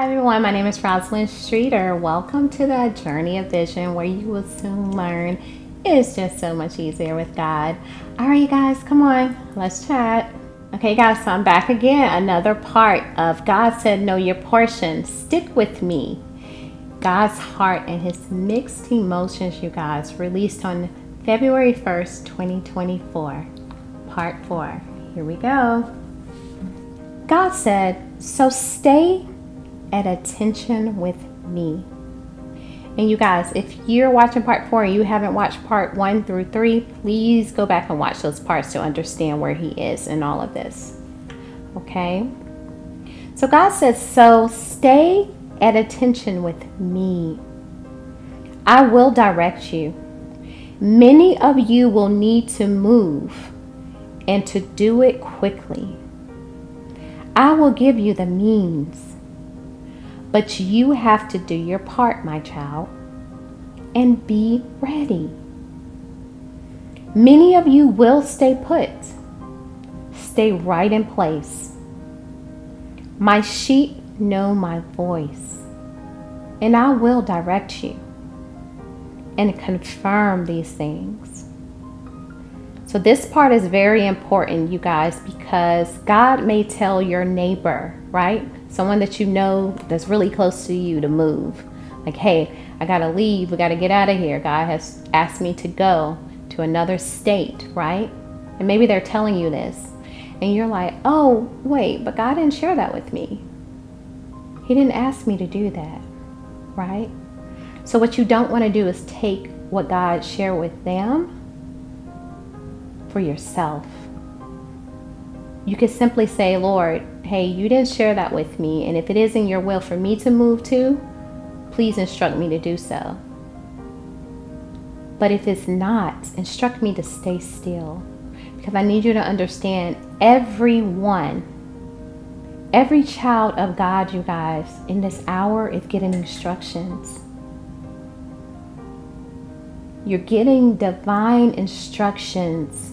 Hi everyone, my name is Rosalyn Streeter. Welcome to the Journey of Vision, where you will soon learn it's just so much easier with God. All right, guys, come on, let's chat. Okay, guys, so I'm back again. Another part of God Said Know Your Portion. Stick With Me. God's Heart and His Mixed Emotions, you guys, released on February 1st, 2024. Part 4. Here we go. God said, so stay at attention with me. And you guys, if you're watching part 4 and you haven't watched part 1 through 3, please go back and watch those parts to understand where he is in all of this. Okay, so God says, so stay at attention with me. I will direct you. Many of you will need to move, and to do it quickly. I will give you the means. But you have to do your part, my child, and be ready. Many of you will stay put. Stay right in place. My sheep know my voice, and I will direct you and confirm these things. So this part is very important, you guys, because God may tell your neighbor, right? Someone that you know that's really close to you to move. Like, hey, I gotta leave, we gotta get out of here. God has asked me to go to another state, right? And maybe they're telling you this. And you're like, oh, wait, but God didn't share that with me. He didn't ask me to do that, right? So what you don't wanna do is take what God shared with them for yourself. You could simply say, Lord, hey, you didn't share that with me, and if it is in your will for me to move to, please instruct me to do so. But if it's not, instruct me to stay still, because I need you to understand every child of God, you guys, in this hour is getting instructions. You're getting divine instructions.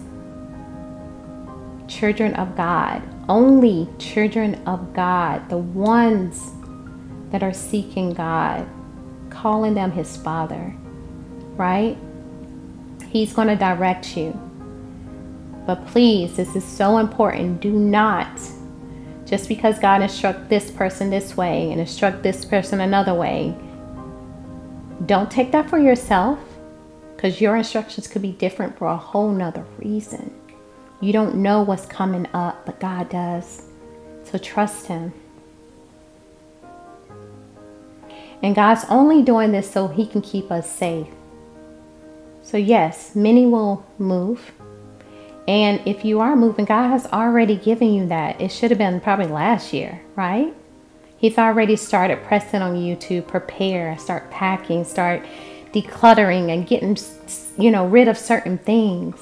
Children of God, only children of God, the ones that are seeking God, calling them his Father, right? He's going to direct you. But please, this is so important. Do not, just because God instruct this person this way and instruct this person another way, don't take that for yourself, because your instructions could be different for a whole nother reason. You don't know what's coming up, but God does. So trust him. And God's only doing this so he can keep us safe. So yes, many will move. And if you are moving, God has already given you that. It should have been probably last year, right? He's already started pressing on you to prepare, start packing, start decluttering and getting, you know, rid of certain things.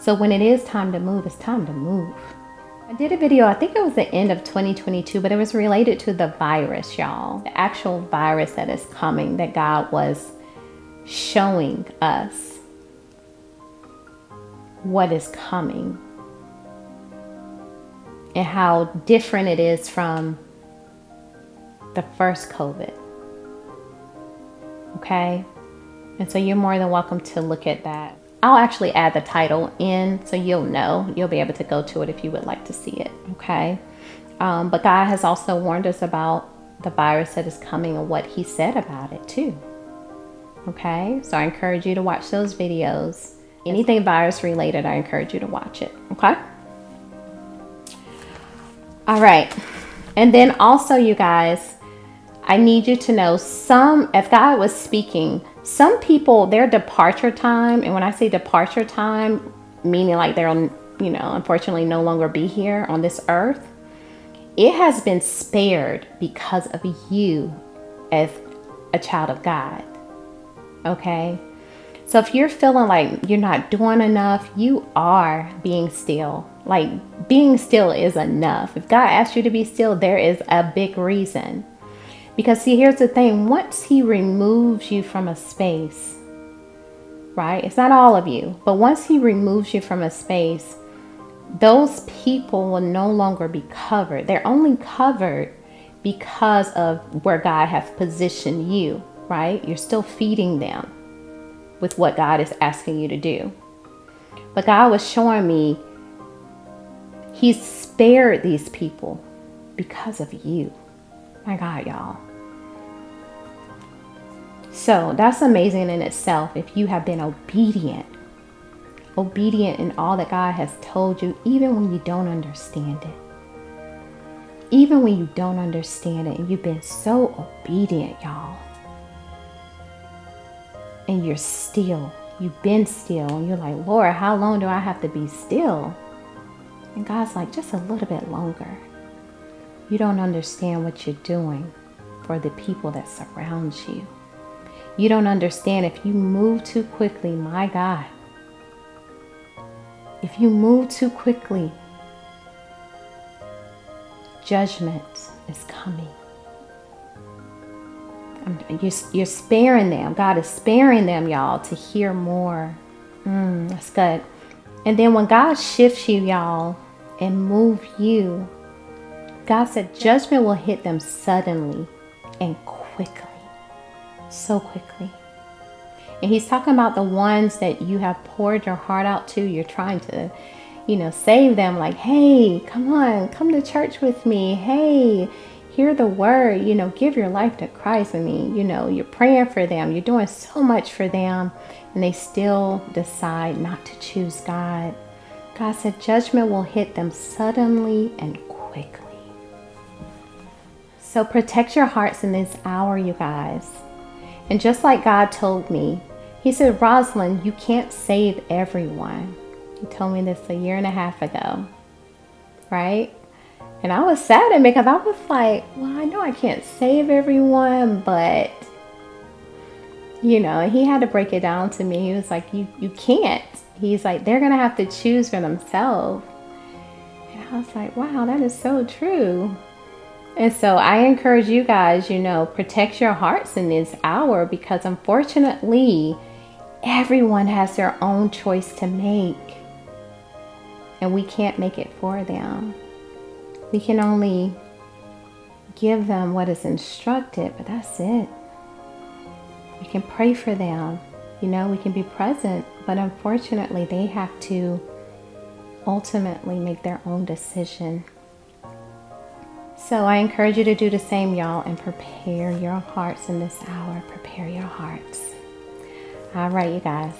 So when it is time to move, it's time to move. I did a video, I think it was the end of 2022, but it was related to the virus, y'all. The actual virus that is coming, that God was showing us what is coming and how different it is from the first COVID. Okay? And so you're more than welcome to look at that. I'll actually add the title in so you'll know. You'll be able to go to it if you would like to see it, okay? But God has also warned us about the virus that is coming and what he said about it too, okay? So I encourage you to watch those videos. Anything virus related, I encourage you to watch it, okay? All right, and then also, you guys, I need you to know if God was speaking, some people, their departure time, and when I say departure time, meaning like they're, you know, unfortunately no longer be here on this earth, it has been spared because of you as a child of God, okay? So if you're feeling like you're not doing enough, you are being still. Like, being still is enough. If God asks you to be still, there is a big reason. Because see, here's the thing, once he removes you from a space, right? It's not all of you, but once he removes you from a space, those people will no longer be covered. They're only covered because of where God has positioned you, right? You're still feeding them with what God is asking you to do. But God was showing me He spared these people because of you. My God, y'all. So that's amazing in itself if you have been obedient. Obedient in all that God has told you, even when you don't understand it. Even when you don't understand it, and you've been so obedient, y'all. And you're still, you've been still, and you're like, Lord, how long do I have to be still? And God's like, just a little bit longer. You don't understand what you're doing for the people that surround you. You don't understand if you move too quickly, my God. If you move too quickly, judgment is coming. You're sparing them. God is sparing them, y'all, to hear more. That's good. And then when God shifts you, y'all, and moves you, God said judgment will hit them suddenly and quickly. So quickly. And He's talking about the ones that you have poured your heart out to. You're trying to, you know, save them. Like, hey, come on, come to church with me. Hey, hear the word, you know, give your life to Christ. I mean, you know, you're praying for them. You're doing so much for them. And they still decide not to choose God. God said judgment will hit them suddenly and quickly. So protect your hearts in this hour, you guys. And just like God told me, He said, Rosalyn, you can't save everyone. He told me this a year and a half ago, right? And I was saddened because I was like, well, I know I can't save everyone, but, you know, He had to break it down to me. He was like, you can't. He's like, they're going to have to choose for themselves. And I was like, wow, that is so true. And so I encourage you guys, you know, protect your hearts in this hour, because unfortunately, everyone has their own choice to make. And we can't make it for them. We can only give them what is instructed, but that's it. We can pray for them. You know, we can be present, but unfortunately, they have to ultimately make their own decision. So I encourage you to do the same, y'all, and prepare your hearts in this hour. Prepare your hearts. All right, you guys.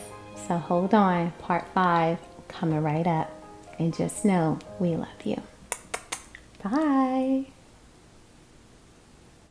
So hold on. Part 5 coming right up. And just know we love you. Bye.